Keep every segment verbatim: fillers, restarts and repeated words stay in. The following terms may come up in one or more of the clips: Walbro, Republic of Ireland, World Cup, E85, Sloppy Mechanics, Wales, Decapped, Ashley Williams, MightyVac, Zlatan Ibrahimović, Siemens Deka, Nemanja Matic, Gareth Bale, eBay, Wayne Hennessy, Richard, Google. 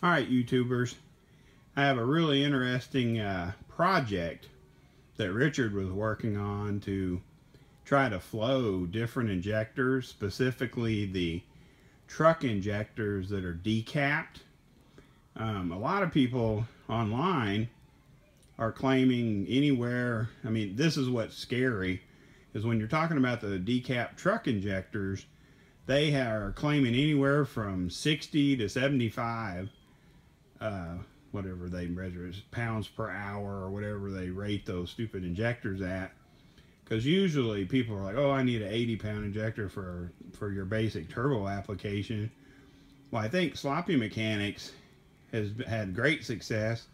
Alright, YouTubers, I have a really interesting uh, project that Richard was working on to try to flow different injectors, specifically the truck injectors that are decapped. Um, a lot of people online are claiming anywhere, I mean, this is what's scary, is when you're talking about the decapped truck injectors, they are claiming anywhere from sixty to seventy-five Uh, whatever they measure is pounds per hour or whatever they rate those stupid injectors at, because usually people are like, oh, I need an eighty pound injector for for your basic turbo application. Well, I think Sloppy Mechanics has had great success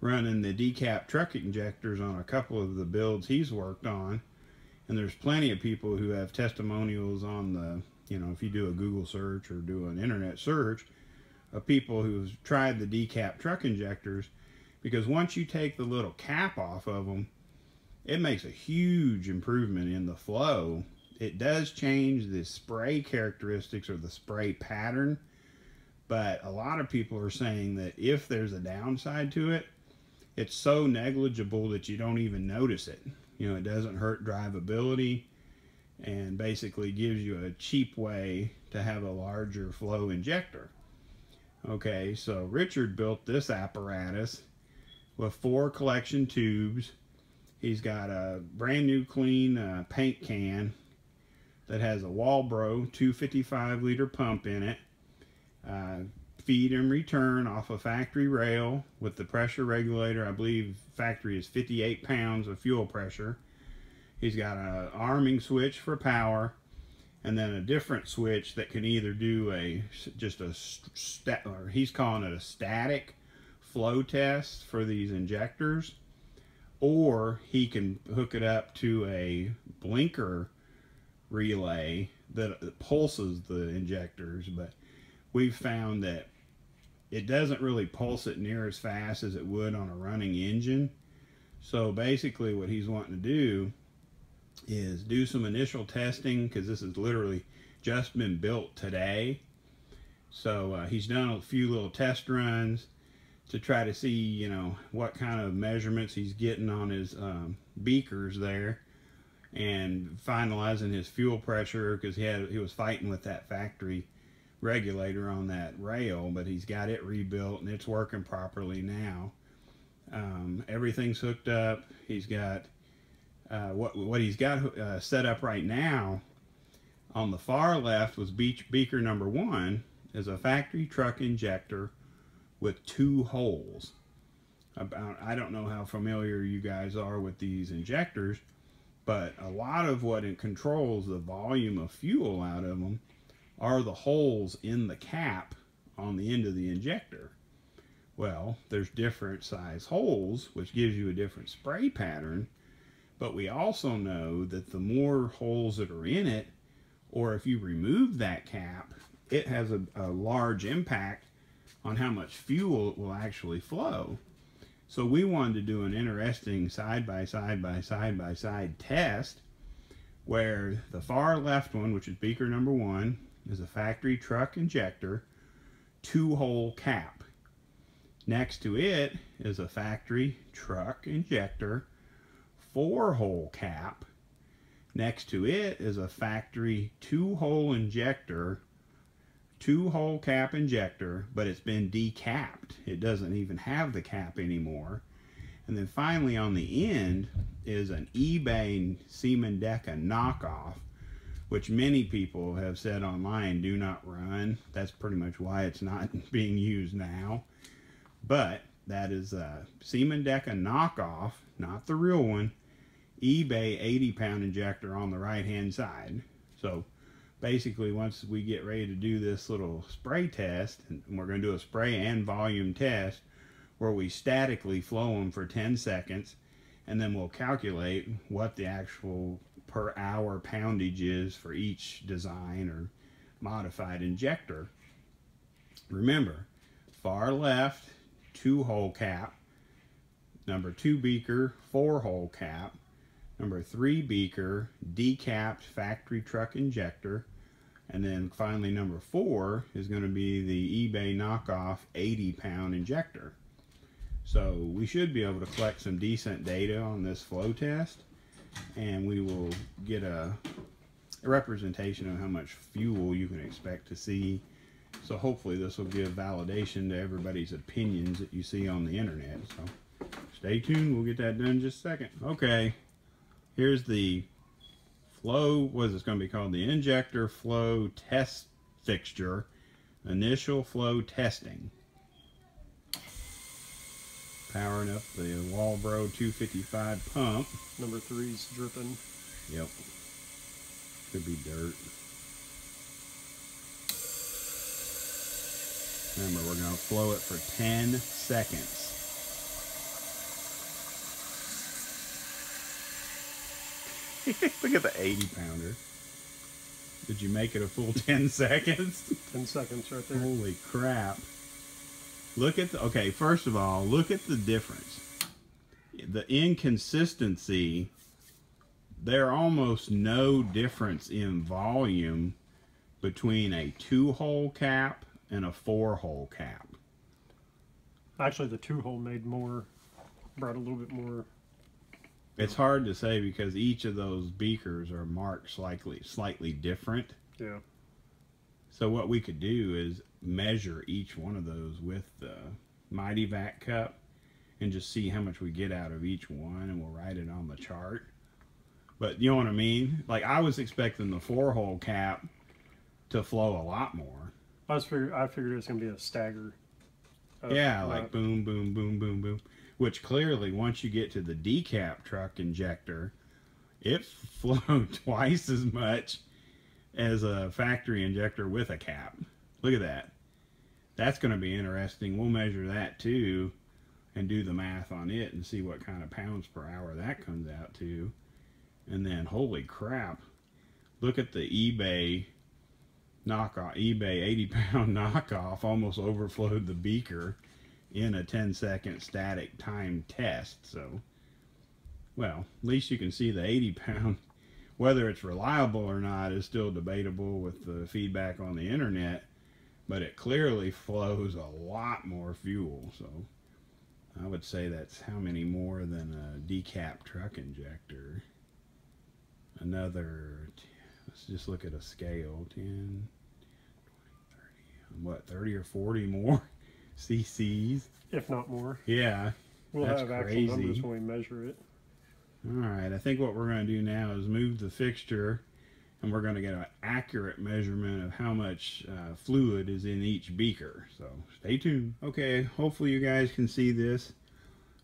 running the decap truck injectors on a couple of the builds he's worked on, and there's plenty of people who have testimonials on the, you know, if you do a Google search or do an internet search, of people who've tried the decap truck injectors, because once you take the little cap off of them, it makes a huge improvement in the flow. It does change the spray characteristics or the spray pattern, but a lot of people are saying that if there's a downside to it, it's so negligible that you don't even notice it. You know, it doesn't hurt drivability and basically gives you a cheap way to have a larger flow injector. Okay, so Richard built this apparatus with four collection tubes. He's got a brand new clean uh, paint can that has a Walbro two fifty-five liter pump in it. Uh, feed and return off a factory rail with the pressure regulator. I believe factory is fifty-eight pounds of fuel pressure. He's got an arming switch for power, and then a different switch that can either do a, just a, stat, or he's calling it a static flow test for these injectors, or he can hook it up to a blinker relay that pulses the injectors, but we've found that it doesn't really pulse it near as fast as it would on a running engine. So basically what he's wanting to do is do some initial testing, because this has literally just been built today. So uh, he's done a few little test runs to try to see, you know, what kind of measurements he's getting on his um, beakers there, and finalizing his fuel pressure, because he had he was fighting with that factory regulator on that rail, but he's got it rebuilt and it's working properly now. Um, everything's hooked up. He's got Uh, what, what he's got uh, set up right now on the far left was beach beaker number one is a factory truck injector with two holes. About, I don't know how familiar you guys are with these injectors, but a lot of what it controls the volume of fuel out of them are the holes in the cap on the end of the injector. Well, there's different size holes, which gives you a different spray pattern. But we also know that the more holes that are in it, or if you remove that cap, it has a, a large impact on how much fuel it will actually flow. So we wanted to do an interesting side-by-side-by-side-by-side test where the far left one, which is beaker number one, is a factory truck injector, two-hole cap. Next to it is a factory truck injector, four-hole cap. Next to it is a factory two-hole injector, two-hole cap injector, but it's been decapped. It doesn't even have the cap anymore. And then finally on the end is an eBay Siemens Deka knockoff, which many people have said online do not run. That's pretty much why it's not being used now. But that is a Siemens Deka knockoff, not the real one, eBay eighty pound injector on the right hand side. So basically once we get ready to do this little spray test, and we're going to do a spray and volume test where we statically flow them for ten seconds, and then we'll calculate what the actual per hour poundage is for each design or modified injector. Remember, far left two hole cap, number two beaker, four hole cap, number three beaker, decapped factory truck injector, And then finally, number four is going to be the eBay knockoff eighty pound injector. So we should be able to collect some decent data on this flow test, and we will get a representation of how much fuel you can expect to see. So hopefully this will give validation to everybody's opinions that you see on the internet. So stay tuned, we'll get that done in just a second. Okay, here's the flow, what is this going to be called? The injector flow test fixture, initial flow testing. Powering up the Walbro two fifty-five pump. Number three's dripping. Yep. Could be dirt. Remember, we're going to flow it for ten seconds. Look at the eighty pounder. Did you make it a full ten seconds? ten seconds right there. Holy crap. Look at the, okay, first of all, look at the difference. The inconsistency, there almost no difference in volume between a two-hole cap and a four-hole cap. Actually, the two-hole made more, brought a little bit more. It's hard to say because each of those beakers are marked slightly, slightly different. Yeah. So what we could do is measure each one of those with the MightyVac cup and just see how much we get out of each one, and we'll write it on the chart. But you know what I mean? Like, I was expecting the four-hole cap to flow a lot more. I was figured, I figured it was going to be a stagger. Uh, yeah, like uh, boom, boom, boom, boom, boom. Which clearly, once you get to the decap truck injector, it flowed twice as much as a factory injector with a cap. Look at that. That's going to be interesting. We'll measure that too and do the math on it and see what kind of pounds per hour that comes out to. And then, holy crap, look at the eBay knockoff. eBay eighty pound knockoff almost overflowed the beaker in a ten second static time test. So, well, at least you can see the eighty pound. Whether it's reliable or not is still debatable with the feedback on the internet, but it clearly flows a lot more fuel. So I would say that's how many more than a decap truck injector. Another, let's just look at a scale, ten, twenty, thirty, what, thirty or forty more C Cs? If not more. Yeah. We'll have actual numbers when we measure it. Alright, I think what we're going to do now is move the fixture, and we're going to get an accurate measurement of how much uh, fluid is in each beaker. So stay tuned. Okay, hopefully you guys can see this.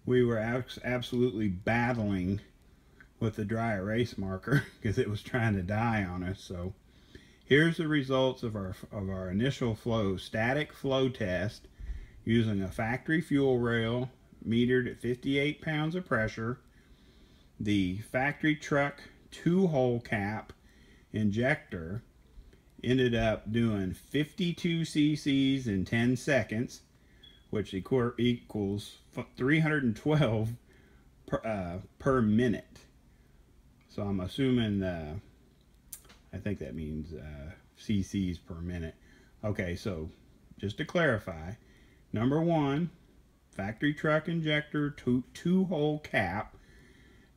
We were absolutely battling with the dry erase marker because it was trying to die on us. So here's the results of our, of our initial flow, static flow test using a factory fuel rail metered at fifty-eight pounds of pressure, the factory truck two-hole cap injector ended up doing fifty-two C Cs in ten seconds, which equals three hundred twelve per, uh, per minute. So I'm assuming, uh, I think that means uh, C Cs per minute. Okay, so just to clarify, number one, factory truck injector two, two-hole cap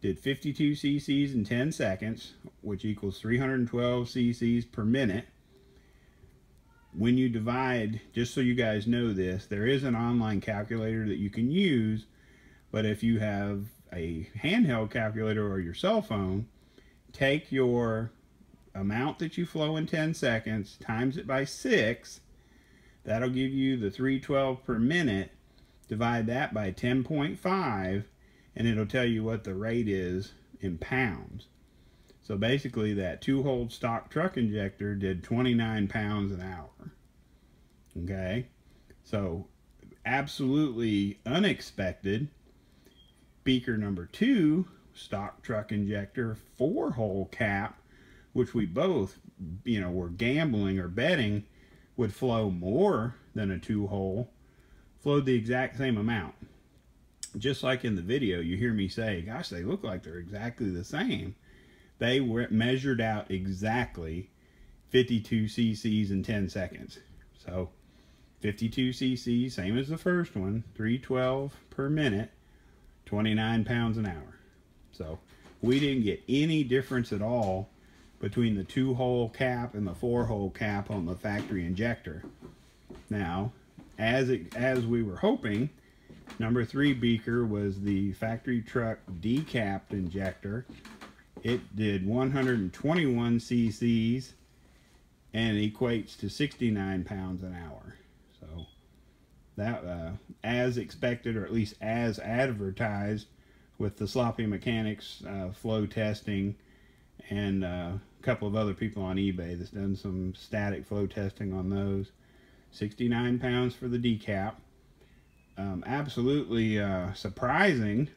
did fifty-two C Cs in ten seconds, which equals three hundred twelve C Cs per minute. When you divide, just so you guys know this, there is an online calculator that you can use, but if you have a handheld calculator or your cell phone, take your amount that you flow in ten seconds, times it by six, that'll give you the three hundred twelve per minute, divide that by ten point five, and it'll tell you what the rate is in pounds. So basically that two-hole stock truck injector did twenty-nine pounds an hour. Okay, so absolutely unexpected. Beaker number two, stock truck injector, four-hole cap, which we both, you know, were gambling or betting would flow more than a two-hole, flowed the exact same amount. Just like in the video, you hear me say, gosh, they look like they're exactly the same. They were measured out exactly fifty-two C C's in ten seconds. So fifty-two C C, same as the first one, three twelve per minute, twenty-nine pounds an hour. So we didn't get any difference at all between the two-hole cap and the four-hole cap on the factory injector. Now, as it, as we were hoping, number three beaker was the factory truck decapped injector. It did one hundred twenty-one C C's and equates to sixty-nine pounds an hour. So that, uh, as expected, or at least as advertised, with the Sloppy Mechanics uh, flow testing, and uh, a couple of other people on eBay that's done some static flow testing on those, sixty-nine pounds for the decap. Um, absolutely uh, surprising,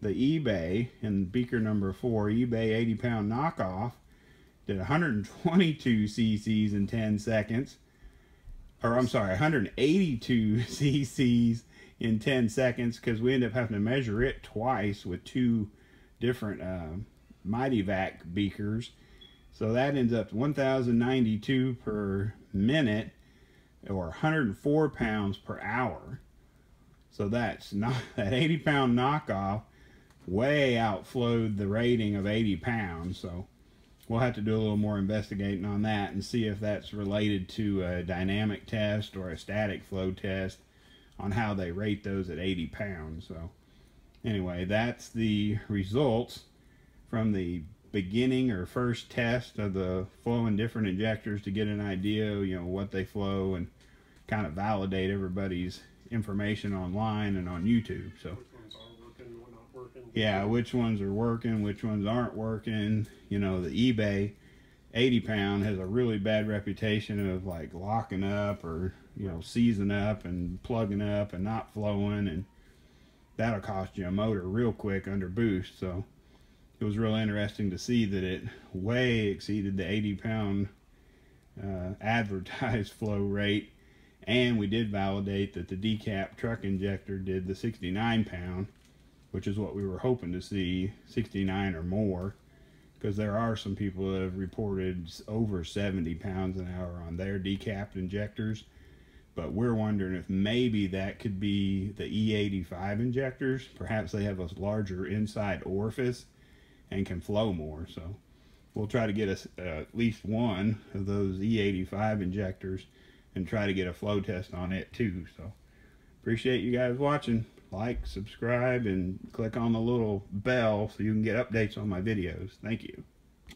the eBay and beaker number four, eBay eighty pound knockoff, did one hundred twenty-two C C's in ten seconds, or I'm sorry, one hundred eighty-two C C's in ten seconds, because we ended up having to measure it twice with two different uh, MightyVac beakers. So that ends up one thousand ninety-two per minute, or one hundred four pounds per hour. So that's not, that eighty pound knockoff way outflowed the rating of eighty pounds. So we'll have to do a little more investigating on that and see if that's related to a dynamic test or a static flow test on how they rate those at eighty pounds. So anyway, that's the results from the beginning or first test of the flowing different injectors to get an idea, you know, what they flow, and kind of validate everybody's information online and on YouTube. So which ones are working, what not working. Yeah, which ones are working, which ones aren't working. You know, the eBay eighty pound has a really bad reputation of like locking up, or you know, seizing up and plugging up and not flowing, and that'll cost you a motor real quick under boost. So it was real interesting to see that it way exceeded the eighty pound uh, advertised flow rate, and we did validate that the decap truck injector did the sixty-nine pound, which is what we were hoping to see, sixty-nine or more, because there are some people that have reported over seventy pounds an hour on their decapped injectors. But we're wondering if maybe that could be the E eighty-five injectors. Perhaps they have a larger inside orifice and can flow more. So we'll try to get us uh, at least one of those E eighty-five injectors and try to get a flow test on it too. So appreciate you guys watching. Like, subscribe, and click on the little bell so you can get updates on my videos. Thank you.